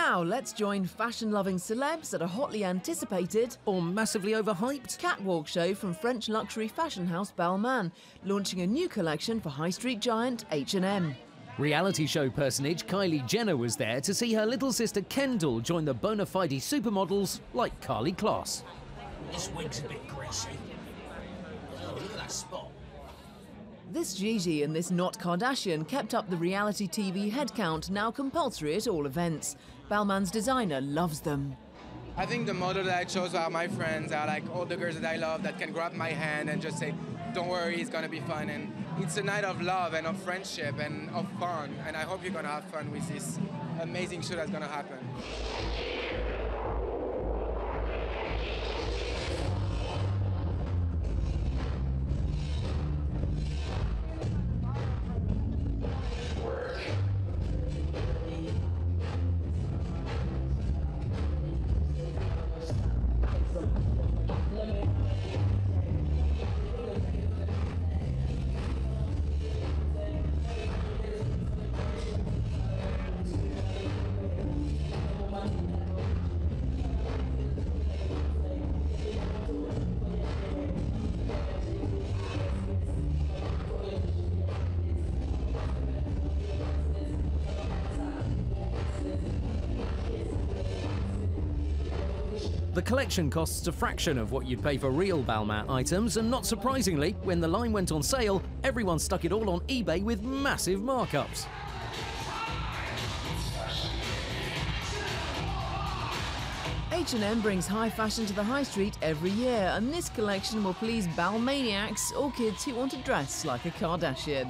Now let's join fashion-loving celebs at a hotly anticipated or massively overhyped catwalk show from French luxury fashion house Balmain, launching a new collection for high street giant H&M. Reality show personage Kylie Jenner was there to see her little sister Kendall join the bona fide supermodels like Karlie Kloss. This wig's a bit greasy. Oh, look at that spot. This Gigi and this not Kardashian kept up the reality TV headcount, now compulsory at all events. Balmain's designer loves them. I think the model that I chose are my friends, are like all the girls that I love that can grab my hand and just say, don't worry, it's gonna be fun. And it's a night of love and of friendship and of fun. And I hope you're gonna have fun with this amazing show that's gonna happen. The collection costs a fraction of what you'd pay for real Balmain items, and not surprisingly, when the line went on sale, everyone stuck it all on eBay with massive markups. H&M brings high fashion to the high street every year, and this collection will please Balmaniacs or kids who want to dress like a Kardashian.